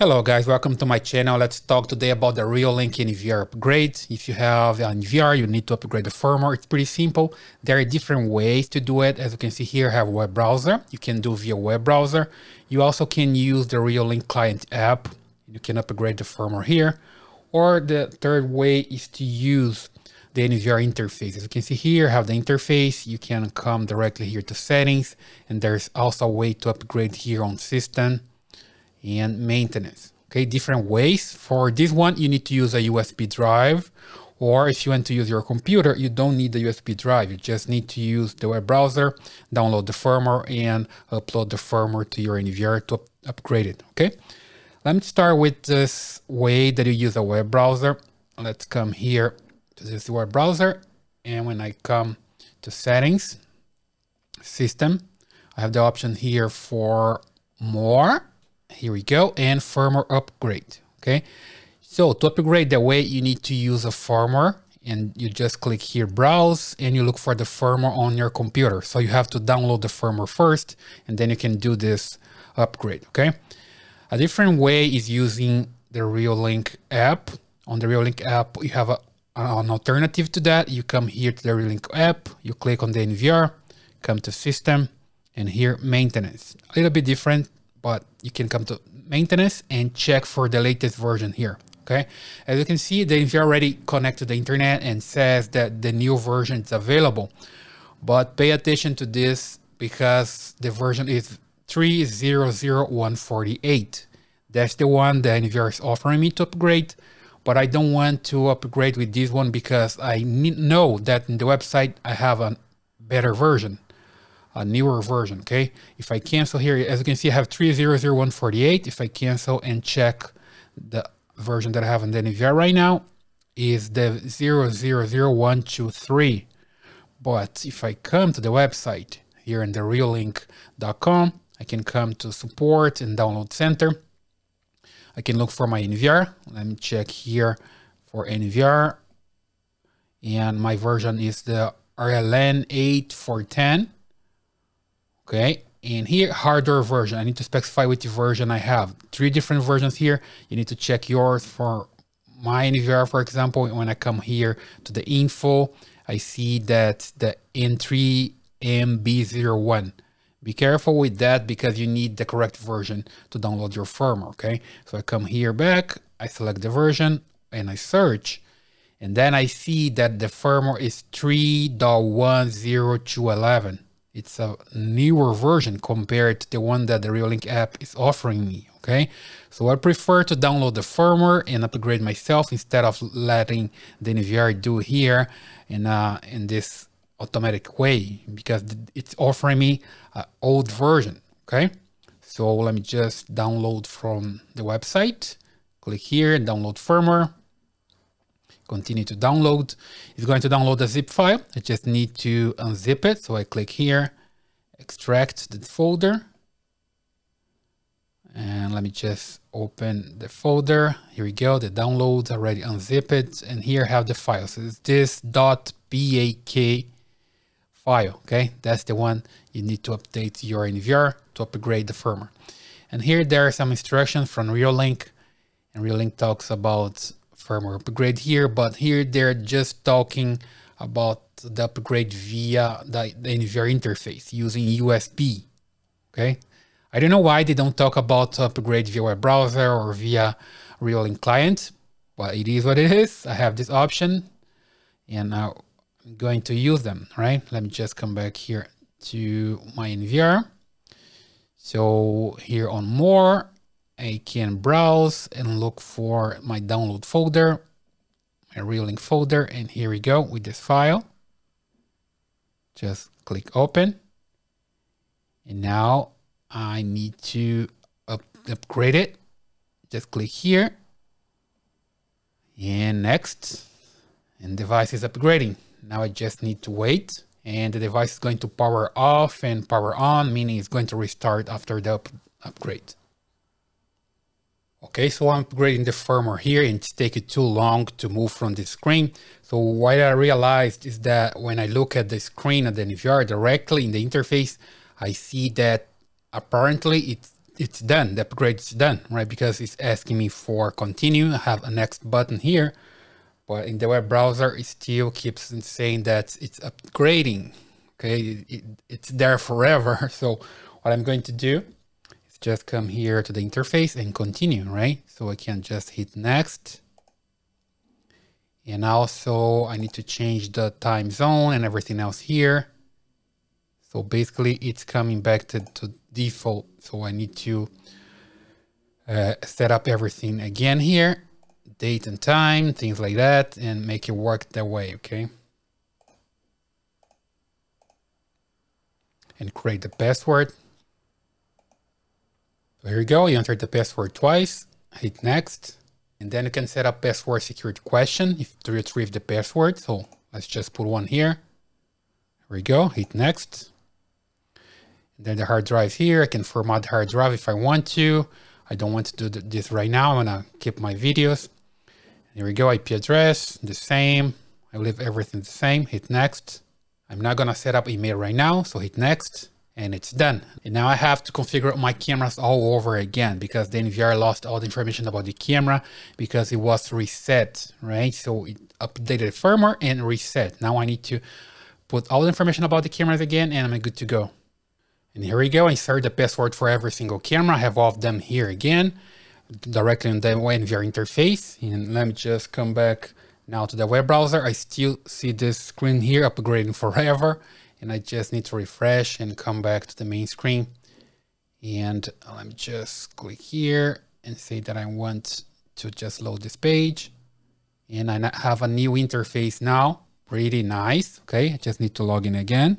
Hello guys, welcome to my channel. Let's talk today about the Reolink NVR upgrade. If you have an NVR, you need to upgrade the firmware. It's pretty simple. There are different ways to do it. As you can see here, I have a web browser. You can do via web browser. You also can use the Reolink client app. You can upgrade the firmware here. Or the third way is to use the NVR interface. As you can see here, I have the interface. You can come directly here to settings. And there's also a way to upgrade here on system and maintenance. Okay, different ways. For this one, you need to use a USB drive, or if you want to use your computer, you don't need the USB drive. You just need to use the web browser, download the firmware and upload the firmware to your NVR to upgrade it. Okay, let me start with this way that you use a web browser. Let's come here to this web browser, and when I come to settings, system, I have the option here for more. Here we go, and firmware upgrade. Okay, so to upgrade the way you need to use a firmware, and you just click here browse and you look for the firmware on your computer. So you have to download the firmware first and then you can do this upgrade. Okay, a different way is using the Reolink app. On the Reolink app, you have an alternative to that. You come here to the Reolink app, you click on the NVR, come to system, and here maintenance. A little bit different, but you can come to maintenance and check for the latest version here. Okay, as you can see, the NVR already connected to the internet and says that the new version is available, but pay attention to this because the version is 3.0.0.148. That's the one the NVR is offering me to upgrade, but I don't want to upgrade with this one because I know that in the website I have a better version, a newer version. Okay, if I cancel here, as you can see, I have 3.0.0.148. If I cancel and check the version that I have in the NVR right now, is the 0.0.0.123. But if I come to the website here in the reolink.com, I can come to support and download center. I can look for my NVR. Let me check here for NVR, and my version is the RLN 8410. Okay, and here hardware version, I need to specify which version I have. Three different versions here. You need to check yours. For my NVR, for example, when I come here to the info, I see that the N3MB01. Be careful with that because you need the correct version to download your firmware. Okay, so I come here back, I select the version and I search. And then I see that the firmware is 3.10211. It's a newer version compared to the one that the Reolink app is offering me. Okay, so I prefer to download the firmware and upgrade myself instead of letting the NVR do here in this automatic way, because it's offering me an old version. Okay, so let me just download from the website. Click here and download firmware. Continue to download. It's going to download a zip file. I just need to unzip it. So I click here, extract the folder. And let me just open the folder. Here we go, the download, already unzip it. And here I have the file. So it's this .bak file, okay? That's the one you need to update your NVR to upgrade the firmware. And here there are some instructions from Reolink. And Reolink talks about firmware upgrade here, but here they're just talking about the upgrade via the NVR interface using USB. Okay, I don't know why they don't talk about upgrade via web browser or via Reolink client, but it is what it is. I have this option and I'm going to use them, right? Let me just come back here to my NVR. So here on more, I can browse and look for my download folder, my Reolink folder, and here we go with this file. Just click open. And now I need to upgrade it. Just click here and next, and device is upgrading. Now I just need to wait, and the device is going to power off and power on, meaning it's going to restart after the upgrade. Okay, so I'm upgrading the firmware here and it's taking too long to move from the screen. So what I realized is that when I look at the screen of the NVR directly in the interface, I see that apparently it's it's done, the upgrade is done, right? Because it's asking me for continue. I have a next button here, but in the web browser, it still keeps saying that it's upgrading. Okay, it's there forever. So what I'm going to do is just come here to the interface and continue, right? So I can just hit next. And also I need to change the time zone and everything else here. So basically it's coming back to default. So I need to set up everything again here, date and time, things like that, and make it work that way, okay? And create the password. So here you go, you entered the password twice, hit next. And then you can set up password security question if to retrieve the password. So let's just put one here. Here we go, hit next. And then the hard drive here, I can format the hard drive if I want to. I don't want to do this right now, I'm gonna keep my videos. Here we go, IP address, the same. I leave everything the same, hit next. I'm not gonna set up email right now, so hit next. And it's done. And now I have to configure my cameras all over again because the NVR lost all the information about the camera because it was reset, right? So it updated the firmware and reset. Now I need to put all the information about the cameras again and I'm good to go. And here we go, insert the password for every single camera. I have all of them here again, directly on the NVR interface. And let me just come back now to the web browser. I still see this screen here upgrading forever. And I just need to refresh and come back to the main screen. And let me just click here and say that I want to just load this page. And I have a new interface now. Pretty nice. Okay, I just need to log in again.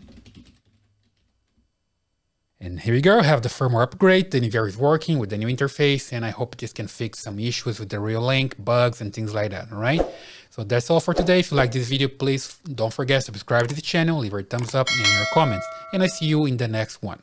And here we go, I have the firmware upgrade. The NVR is working with the new interface and I hope this can fix some issues with the Real Link, bugs and things like that, all right? So that's all for today. If you like this video, please don't forget to subscribe to the channel, leave a thumbs up and your comments. And I see you in the next one.